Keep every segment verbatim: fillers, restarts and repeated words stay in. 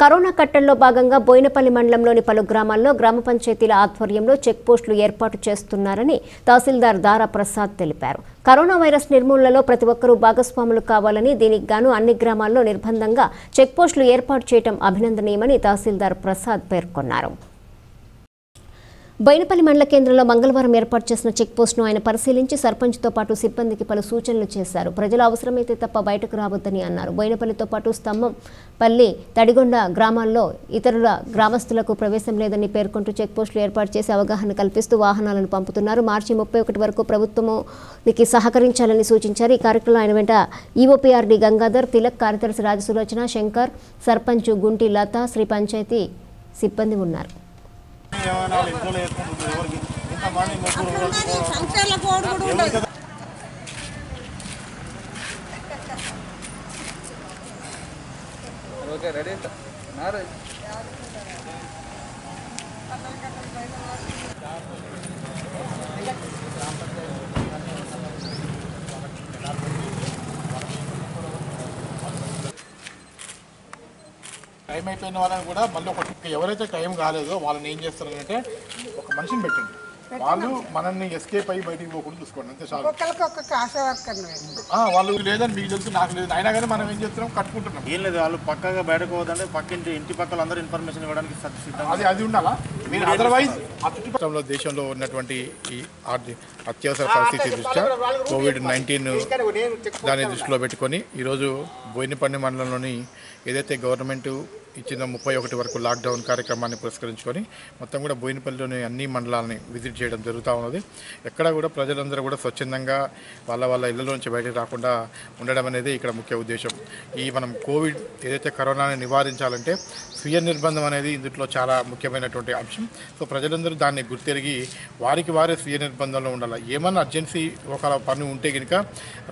Corona కట్టల్లో భాగంగా బోయినపల్లి మండలంలోని పలు గ్రామాల్లో గ్రామ పంచాయతీల ఆధ్వర్యంలో చెక్ పోస్టులు ఏర్పాటు చేస్తున్నారని తహసీల్దార్ దారా ప్రసాద్ తెలిపారు. కరోనా వైరస్ నిర్మూలనలో ప్రతి ఒక్కరూ భాగస్వాములు కావాలని దీనికి గాను అన్ని గ్రామాల్లో నిర్బంధంగా చెక్ పోస్టులు ఏర్పాటు చేయడం అభినందనీయమని తహసీల్దార్ ప్రసాద్ పేర్కొన్నారు. బోయినపల్లి మండల కేంద్రంలో మంగళవారం ఏర్పాటు చేసిన చెక్ పోస్టును ఆయన పరిశీలించి సర్పంచ్తో పాటు సిబ్బందికి పలు సూచనలు చేశారు. ప్రజలు అవసరమైతే తప్ప బయటకు రావద్దని అన్నారు. బోయినపల్లితో పాటు స్తంభంపల్లి, తడిగొండ గ్రామాల్లో ఇతరుల గ్రామస్తులకు ప్రవేశం లేదని పేర్కొంటూ చెక్ పోస్టులు ఏర్పాటు చేసి అవగాహన కల్పిస్తూ వాహనాలను పంపుతున్నారు. మార్చి ముప్పై ఒకటి వరకు ప్రభుత్వానికి సహకరించాలని సూచించారు. ఈ కార్యక్రమంలో ఆయన వెంట ఈఓపీఆర్డీ గంగాధర్, తిలక్, కార్యదర్శి రాజసులోచన, శంకర్, సర్పంచ్ గుంటి లత, శ్రీ పంచాయతీ సిబ్బంది ఉన్నారు. టైం అయిపోయిన వాళ్ళని కూడా మళ్ళీ ఒక ఎవరైతే టైం కాలేదో వాళ్ళని ఏం చేస్తారంటే ఒక మనిషిని పెట్టండి, వాళ్ళు మనల్ని ఎస్కేప్ అయ్యి బయటికి పోకుండా చూసుకోండి, అంతే చాలు. వాళ్ళు లేదని మీకు తెలుసు, నాకు లేదు, అయినా కానీ మనం ఏం చేస్తున్నాం, కట్టుకుంటున్నాం. ఏం లేదు, వాళ్ళు పక్కగా బయటకు పోదంటే పక్కింటి ఇంటి పక్కల అందరూ ఇన్ఫర్మేషన్ ఇవ్వడానికి అది అది ఉండాలా మీరు. అదర్వైజ్ అత్యుపక్షంలో దేశంలో ఉన్నటువంటి ఈ అత్యవసర పరిస్థితి దృష్ట్యా కోవిడ్ నైన్టీన్ దాన్ని దృష్టిలో పెట్టుకొని ఈరోజు బోయినపల్లి మండలంలోని ఏదైతే గవర్నమెంటు ఇచ్చిన ముప్పై ఒకటి వరకు లాక్డౌన్ కార్యక్రమాన్ని పురస్కరించుకొని మొత్తం కూడా బోయినపల్లిలోని అన్ని మండలాలని విజిట్ చేయడం జరుగుతూ ఉన్నది. ఎక్కడ కూడా ప్రజలందరూ కూడా స్వచ్ఛందంగా వాళ్ళ వాళ్ళ ఇళ్లలోంచి బయటకు రాకుండా ఉండడం అనేది ఇక్కడ ముఖ్య ఉద్దేశం. ఈ మనం కోవిడ్ ఏదైతే కరోనాని నివారించాలంటే స్వీయ నిర్బంధం అనేది ఇందులో చాలా ముఖ్యమైనటువంటి అంశం. సో ప్రజలందరూ దాన్ని గుర్తెరిగి వారికి వారే స్వీయ నిర్బంధంలో ఉండాలి. ఏమన్నా అర్జెన్సీ ఒక పని ఉంటే కనుక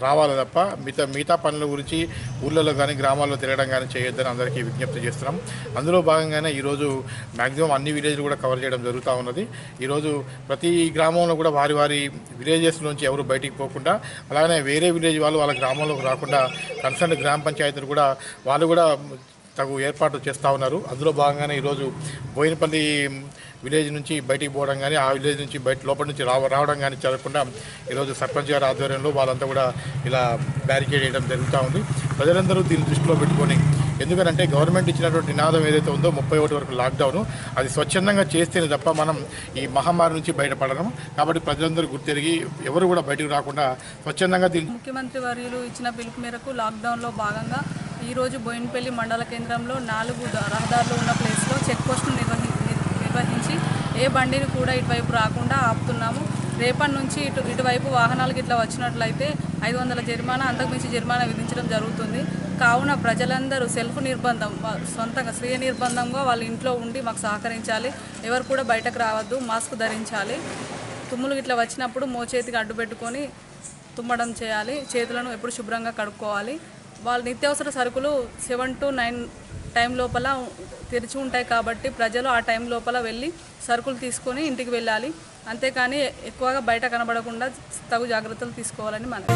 రావాలి తప్ప మిగతా మిగతా పనుల గురించి ఊళ్ళలో కానీ గ్రామాల్లో తిరగడం కానీ చేయొద్దని అందరికీ విజ్ఞప్తి చేస్తున్నాం. అందులో భాగంగానే ఈరోజు మ్యాక్సిమం అన్ని విలేజ్లు కూడా కవర్ చేయడం జరుగుతూ ఉన్నది. ఈరోజు ప్రతి గ్రామంలో కూడా వారి వారి విలేజెస్ నుంచి ఎవరు బయటికి పోకుండా, అలాగే వేరే విలేజ్ వాళ్ళు వాళ్ళ గ్రామంలోకి రాకుండా కన్సర్న్ గ్రామ పంచాయతీలు కూడా వాళ్ళు కూడా తగు ఏర్పాట్లు చేస్తూ ఉన్నారు. అందులో భాగంగానే ఈరోజు బోయినపల్లి విలేజ్ నుంచి బయటికి పోవడం కానీ, ఆ విలేజ్ నుంచి బయట లోపల నుంచి రావ రావడం కానీ జరగకుండా ఈరోజు సర్పంచ్ గారి ఆధ్వర్యంలో వాళ్ళంతా కూడా ఇలా బ్యారికేడ్ చేయడం జరుగుతూ ఉంది. ప్రజలందరూ దీన్ని దృష్టిలో పెట్టుకొని, ఎందుకంటే గవర్నమెంట్ ఇచ్చినటువంటి నినాదం ఏదైతే ఉందో ముప్పై ఒకటి వరకు లాక్డౌన్, అది స్వచ్ఛందంగా చేస్తేనే తప్ప మనం ఈ మహమ్మారి నుంచి బయటపడడం. కాబట్టి ప్రజలందరూ గుర్తిరిగి ఎవరు కూడా బయటకు రాకుండా స్వచ్ఛందంగా దీని ముఖ్యమంత్రి వర్యులు ఇచ్చిన పిలుపు మేరకు లాక్డౌన్లో భాగంగా ఈరోజు బోయినపల్లి మండల కేంద్రంలో నాలుగు రహదారులు ఉన్న ప్లేస్లో చెక్ పోస్టులు నిర్వహి నిర్వహించి ఏ బండిని కూడా ఇటువైపు రాకుండా ఆపుతున్నాము. రేపటి నుంచి ఇటు ఇటువైపు వాహనాలకు ఇట్లా వచ్చినట్లయితే ఐదు వందల జరిమానా, అంతకుమించి జరిమానా విధించడం జరుగుతుంది. కావున ప్రజలందరూ సెల్ఫ్ నిర్బంధం, సొంతంగా స్వీయ నిర్బంధంగా వాళ్ళ ఇంట్లో ఉండి మాకు సహకరించాలి. ఎవరు కూడా బయటకు రావద్దు, మాస్క్ ధరించాలి. తుమ్ములు ఇట్లా వచ్చినప్పుడు మోచేతికి అడ్డు పెట్టుకొని తుమ్మడం చేయాలి. చేతులను ఎప్పుడు శుభ్రంగా కడుక్కోవాలి. వాళ్ళ నిత్యావసర సరుకులు సెవెన్ టు నైన్ టైం లోపల తెరిచి ఉంటాయి కాబట్టి ప్రజలు ఆ టైం లోపల వెళ్ళి సరుకులు తీసుకొని ఇంటికి వెళ్ళాలి. అంతేకాని ఎక్కువగా బయట కనబడకుండా తగు జాగ్రత్తలు తీసుకోవాలని మనం